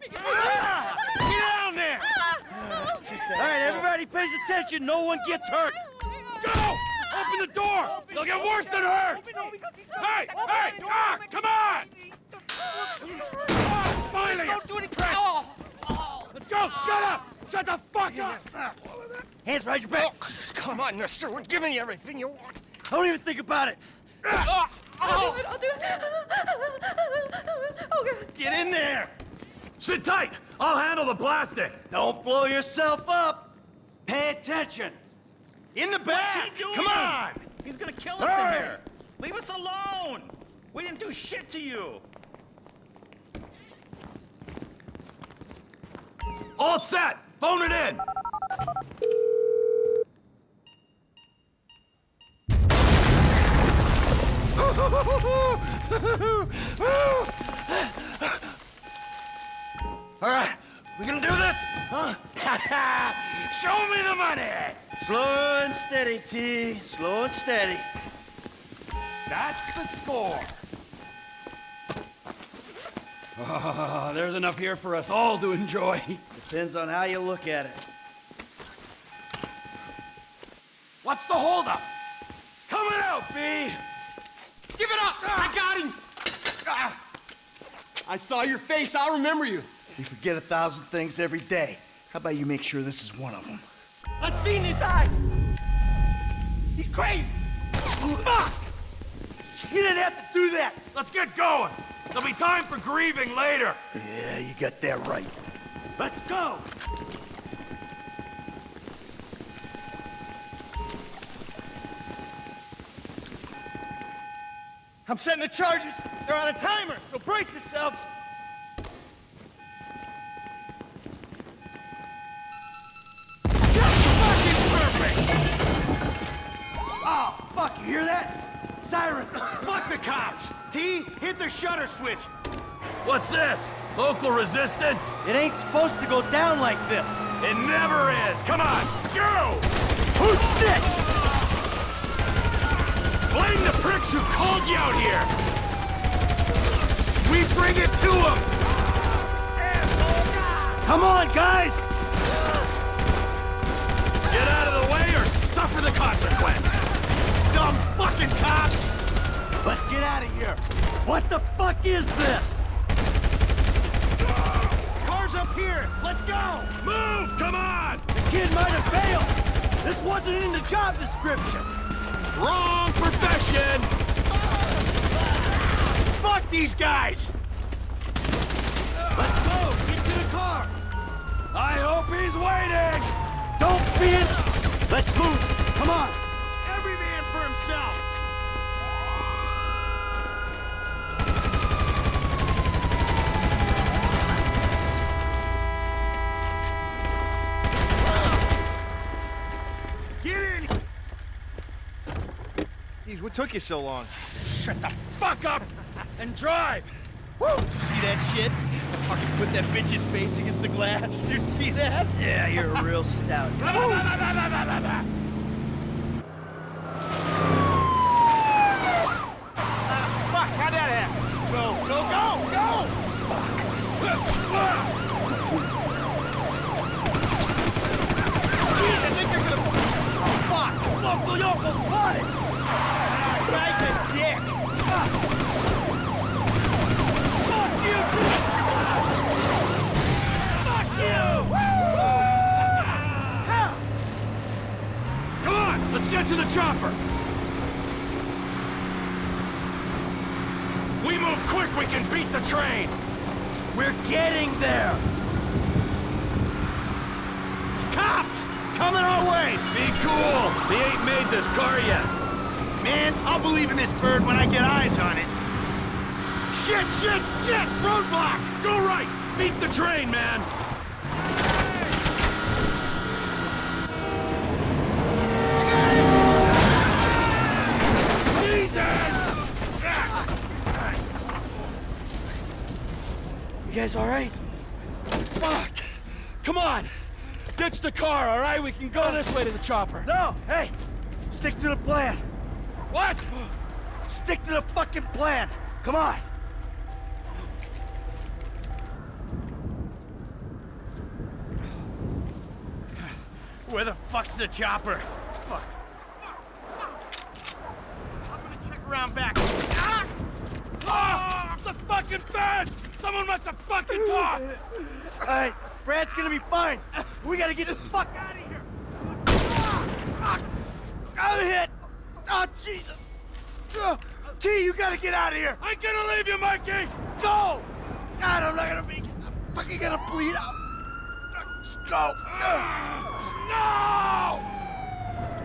Get down there! All right, everybody pays attention. No one gets hurt. Go! Open the door! They'll get worse than hurt! Hey! Hey! Ah! Come on! Oh, finally! Don't do any crap! Let's go! Shut up! Shut the fuck up! Hands behind your back! Oh, come on, mister. We're giving you everything you want. I don't even think about it. I'll do it. Oh, God. Get in there! Sit tight! I'll handle the plastic! Don't blow yourself up! Pay attention! In the back! What's he doing? Come on! He's gonna kill us in here! Leave us alone! We didn't do shit to you! All set! Phone it in! All right, we gonna do this? Huh? Show me the money! Slow and steady, T. Slow and steady. That's the score. Oh, there's enough here for us all to enjoy. Depends on how you look at it. What's the holdup? Coming out, B! Give it up! I got him! I saw your face. I'll remember you. We forget 1,000 things every day. How about you make sure this is one of them? I've seen his eyes! He's crazy! Fuck! He didn't have to do that! Let's get going! There'll be time for grieving later! Yeah, you got that right. Let's go! I'm setting the charges! They're on a timer, so brace yourselves! You hear that? Siren! Fuck the cops! T, hit the shutter switch! What's this? Local resistance? It ain't supposed to go down like this! It never is! Come on! Go! Who's next? Blame the pricks who called you out here! We bring it to them! Come on, guys! Get out of the way or suffer the consequence! Dumb fucking cops! Let's get out of here! What the fuck is this? Car's up here! Let's go! Move! Come on! The kid might have failed! This wasn't in the job description! Wrong profession! Fuck these guys! Let's go! Get to the car! I hope he's waiting! Don't be in... Let's move! Come on! Himself. Get in! Geez, what took you so long? Shut the fuck up and drive! Woo! Did you see that shit? I fucking put that bitch's face against the glass. Did you see that? Yeah, you're a real stout. To the chopper! We move quick, we can beat the train! We're getting there! Cops! Coming our way! Be cool! They ain't made this car yet. Man, I'll believe in this bird when I get eyes on it. Shit, shit, shit! Roadblock! Go right! Beat the train, man! You guys all right? Fuck! Come on! Ditch the car, all right? We can go this way to the chopper. No! Hey! Stick to the plan. What? Stick to the fucking plan. Come on! Where the fuck's the chopper? Fuck. I'm gonna check around back. Ah! Ah! The fucking bed! Someone must have fucking talked! All right, Brad's gonna be fine. We gotta get the fuck out of here. I'm hit. Oh, Jesus. T, you gotta get out of here. I'm gonna leave you, Mikey. Go. God, I'm not gonna make it. I'm fucking gonna bleed out. Go. No!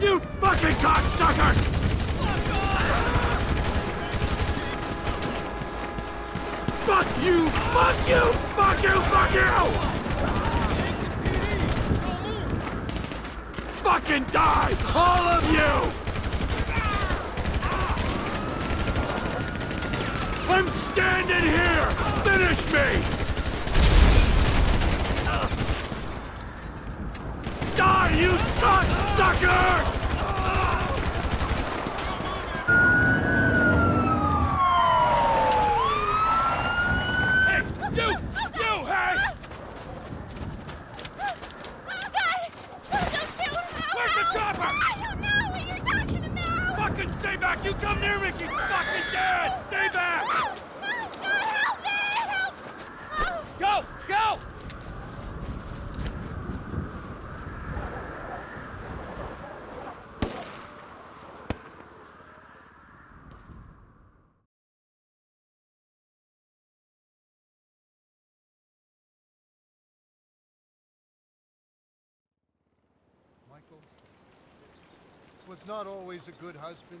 You fucking cocksuckers! Fuck off! Fuck you! Fuck you! Fuck you! Fuck you! Fucking die! All of you! I'm standing here! Finish me! Die, you cocksuckers! Hey, you, hey! Oh, God! Don't shoot! Where's the chopper? I don't know what you're talking about! Fucking stay back! You come near me! She's fucking dead! Stay back! No, no, God, help me! Help! Oh. Go! Go! Was not always a good husband,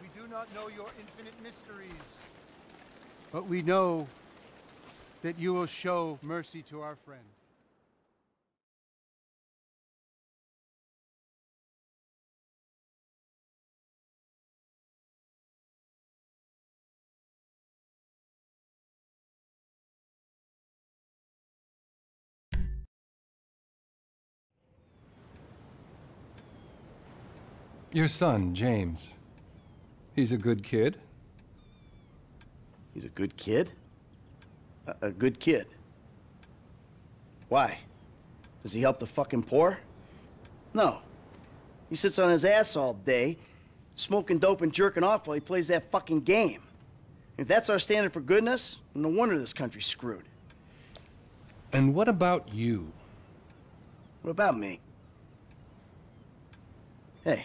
we do not know your infinite mysteries, but we know that you will show mercy to our friend. Your son, James. He's a good kid. He's a good kid? A good kid? Why? Does he help the fucking poor? No. He sits on his ass all day, smoking dope and jerking off while he plays that fucking game. If that's our standard for goodness, no wonder this country's screwed. And what about you? What about me? Hey.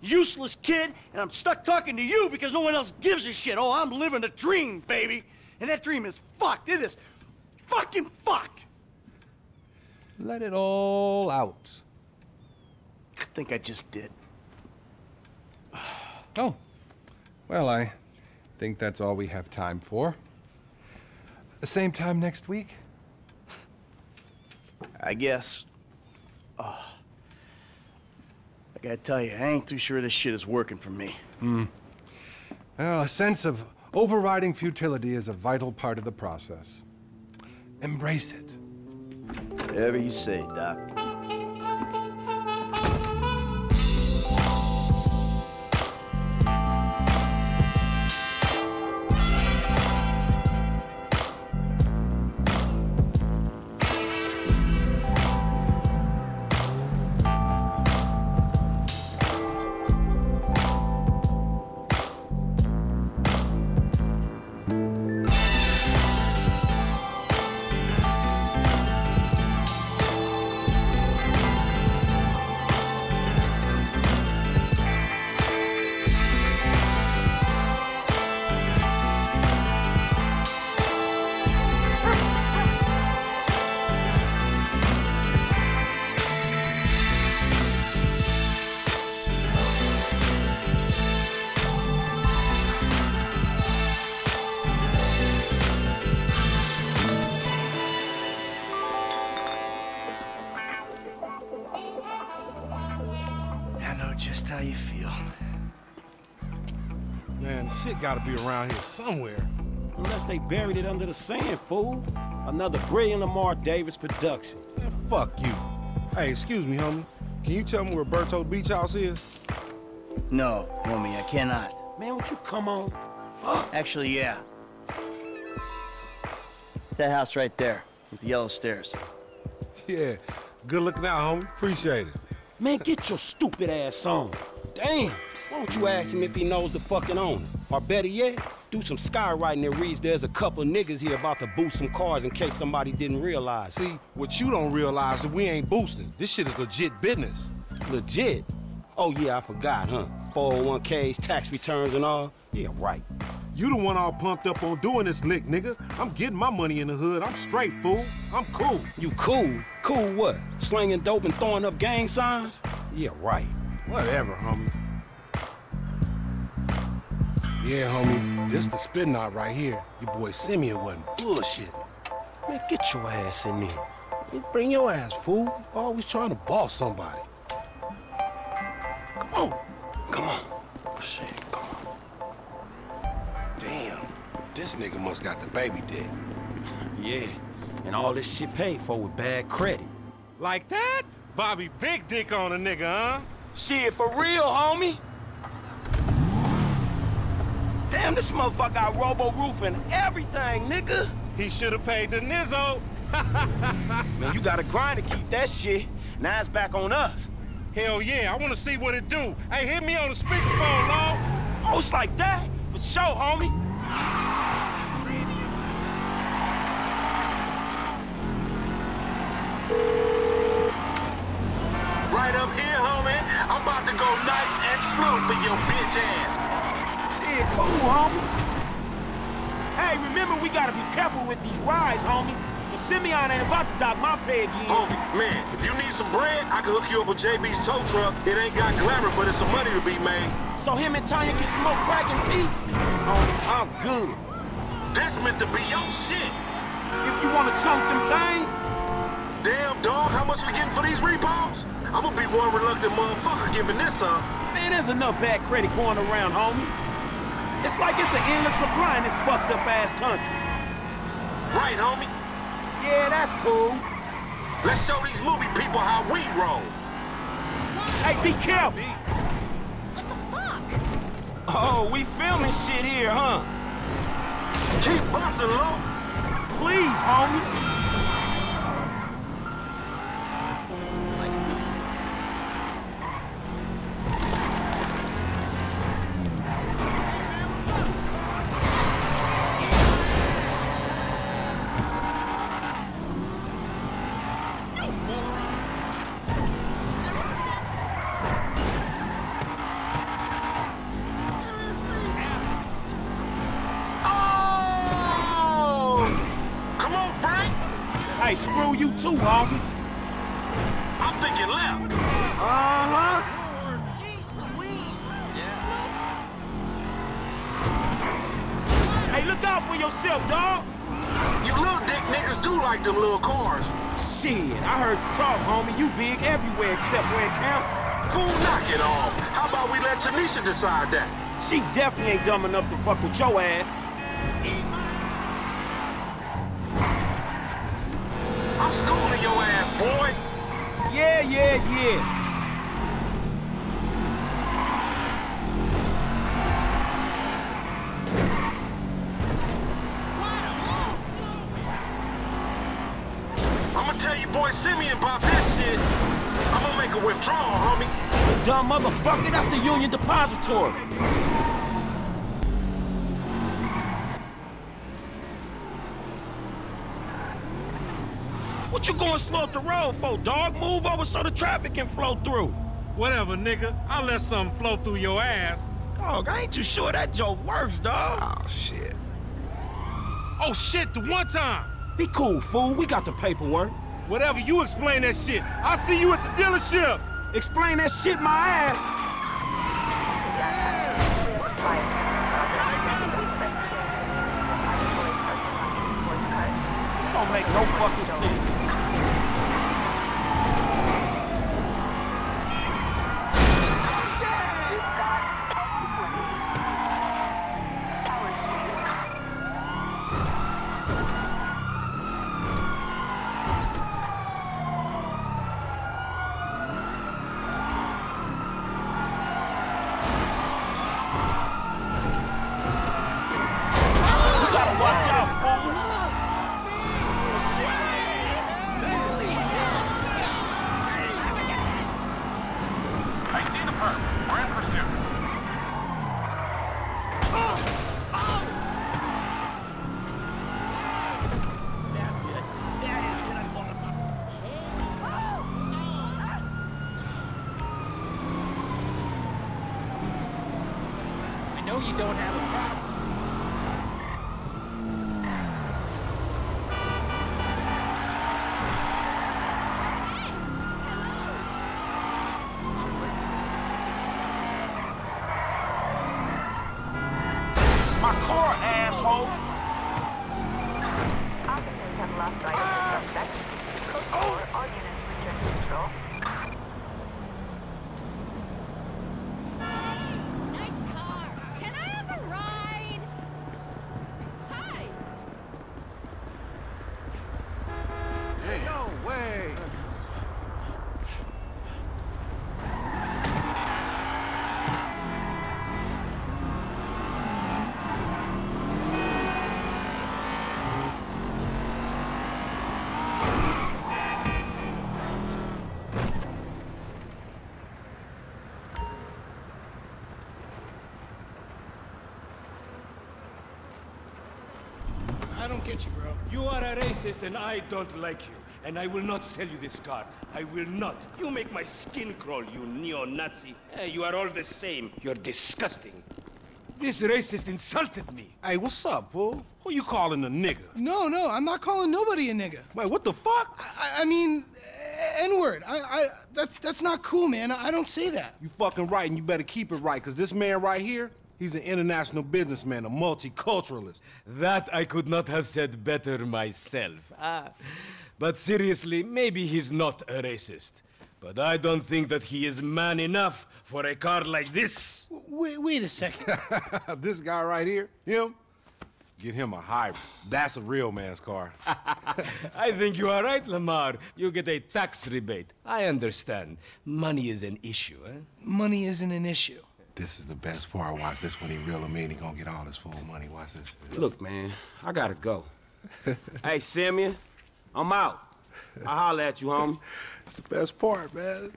useless kid, and I'm stuck talking to you because no one else gives a shit. Oh, I'm living a dream, baby. And that dream is fucked. It is fucking fucked. Let it all out. I think I just did. Oh. Well, I think that's all we have time for. The same time next week? I guess. Oh. I gotta tell you, I ain't too sure this shit is working for me. Hmm. Well, a sense of overriding futility is a vital part of the process. Embrace it. Whatever you say, Doc. Shit gotta be around here somewhere. Unless they buried it under the sand, fool. Another brilliant Lamar Davis production. Man, fuck you. Hey, excuse me, homie. Can you tell me where Bertold Beach House is? No, homie, I cannot. Man, would you come on? Fuck. Actually, yeah. It's that house right there with the yellow stairs. Yeah, good looking out, homie. Appreciate it. Man, get your stupid ass on. Damn, why don't you ask him if he knows the fucking owner? Or better yet, do some skywriting that reads there's a couple niggas here about to boost some cars in case somebody didn't realize. See, what you don't realize is we ain't boosting. This shit is legit business. Legit? Oh yeah, I forgot, huh? 401ks, tax returns and all? Yeah, right. You the one all pumped up on doing this lick, nigga. I'm getting my money in the hood. I'm straight, fool. I'm cool. You cool? Cool what? Slinging dope and throwing up gang signs? Yeah, right. Whatever, homie. Yeah, homie, this the spin knot right here. Your boy Simeon wasn't bullshitting. Man, get your ass in there. Man, bring your ass, fool. Always trying to boss somebody. Come on. Come on. Shit. This nigga must got the baby dick. Yeah, and all this shit paid for with bad credit. Like that? Bobby big dick on a nigga, huh? Shit, for real, homie. Damn, this motherfucker got robo-roof and everything, nigga. He should have paid the nizzo. Man, you gotta grind to keep that shit. Now it's back on us. Hell yeah, I wanna see what it do. Hey, hit me on the speakerphone, Lord. Oh, it's like that? For sure, homie. Right up here, homie. I'm about to go nice and slow for your bitch ass. Shit, cool, homie. Hey, remember, we gotta be careful with these rides, homie. But Simeon ain't about to dock my pay again. Homie, man, if you need some bread, I can hook you up with JB's tow truck. It ain't got glamour, but it's some money to be made. So him and Tanya can smoke crack in peace? Oh, I'm good. That's meant to be your shit. If you wanna chunk them things. Damn, dog, how much we getting for these repos? I'm gonna be one reluctant motherfucker giving this up. Man, there's enough bad credit going around, homie. It's like it's an endless supply in this fucked up ass country. Right, homie. Yeah, that's cool. Let's show these movie people how we roll. Hey, be careful. What the fuck? Oh, we filming shit here, huh? Keep busting, low. Please, homie. Hey, screw you too, homie. I'm thinking left. Uh-huh. Jeez Louise. Yeah. Hey, look out for yourself, dog. You little dick niggas do like them little cars. Shit, I heard you talk, homie. You big everywhere except where it counts. Fool, knock it off. How about we let Tanisha decide that? She definitely ain't dumb enough to fuck with your ass. Schooling your ass, boy. Yeah. I'ma tell you, boy Simeon, about this shit. I'm gonna make a withdrawal, homie. Dumb motherfucker, that's the Union Depository. What you going slow up the road for, dog? Move over so the traffic can flow through. Whatever, nigga. I'll let something flow through your ass. Dog, I ain't too sure that joke works, dog. Oh, shit. Oh, shit, the one time. Be cool, fool. We got the paperwork. Whatever, you explain that shit. I'll see you at the dealership. Explain that shit, my ass. Don't make no fucking sense. Shit! you don't have a problem. I don't get you, bro. You are a racist and I don't like you. And I will not sell you this car. I will not. You make my skin crawl, you neo-Nazi. You are all the same. You're disgusting. This racist insulted me. Hey, what's up, bro? Who you calling a nigga? No, I'm not calling nobody a nigga. Wait, what the fuck? I mean, N-word. That's not cool, man. I don't say that. You fucking right and you better keep it right, because this man right here, he's an international businessman, a multiculturalist. That I could not have said better myself. But seriously, maybe he's not a racist. But I don't think that he is man enough for a car like this. Wait a second. This guy right here, him? Get him a hybrid. That's a real man's car. I think you are right, Lamar. You get a tax rebate. I understand. Money is an issue, eh? Money isn't an issue. This is the best part. Watch this. When he reel him in, he gonna get all his full money. Watch this. Look, man, I gotta go. Hey, Simeon, I'm out. I'll holler at you, homie. It's the best part, man.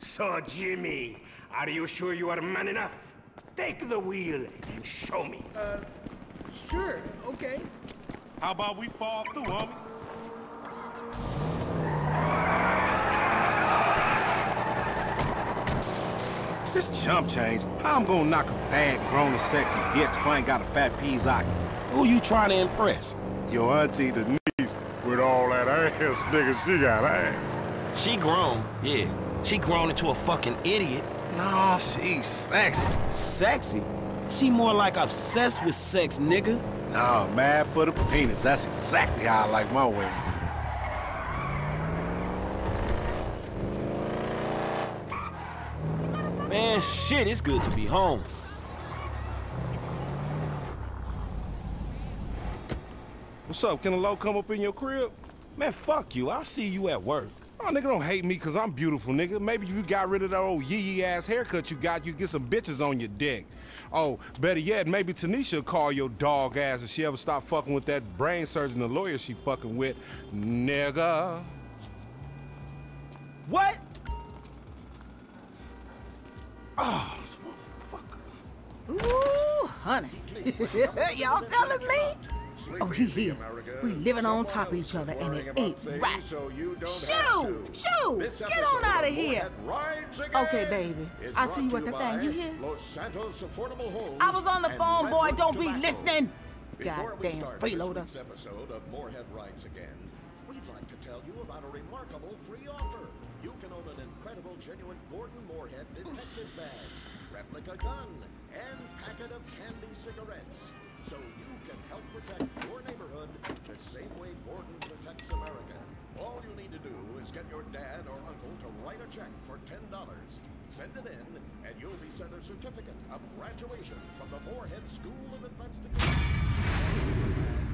So, Jimmy, are you sure you are man enough? Take the wheel and show me. Sure, okay. How about we fall through, homie? This chump change, how I'm gonna knock a fat, grown and sexy bitch if I ain't got a fat peas socket? Who you trying to impress? Your auntie Denise, with all that ass, nigga, she got ass. She grown, yeah. She grown into a fucking idiot. Nah, she's sexy. Sexy? She more like obsessed with sex, nigga. Nah, mad for the penis. That's exactly how I like my women. Man, shit, it's good to be home. What's up? Can a low come up in your crib? Man, fuck you. I'll see you at work. Oh, nigga, don't hate me because I'm beautiful, nigga. Maybe if you got rid of that old yee-yee-ass haircut you got, you get some bitches on your dick. Oh, better yet, maybe Tanisha will call your dog ass if she ever stop fucking with that brain surgeon, the lawyer she fucking with, nigga. What? Oh, motherfucker. Ooh, honey. Y'all telling me? Oh, he is. We living on top of each other, and it ain't right. Shoo! Get on out of here. Okay, baby. I see you at the thing. You hear? I was on the phone, boy. Don't be listening. Goddamn freeloader. This episode of Moorhead Rides Again, we'd like to tell you about a remarkable free offer. You can own an incredible, genuine Gordon Moorhead detective badge, replica gun, and packet of candy cigarettes. So you can help protect your neighborhood the same way Gordon protects America. All you need to do is get your dad or uncle to write a check for $10. Send it in, and you'll be sent a certificate of graduation from the Moorhead School of Investigation.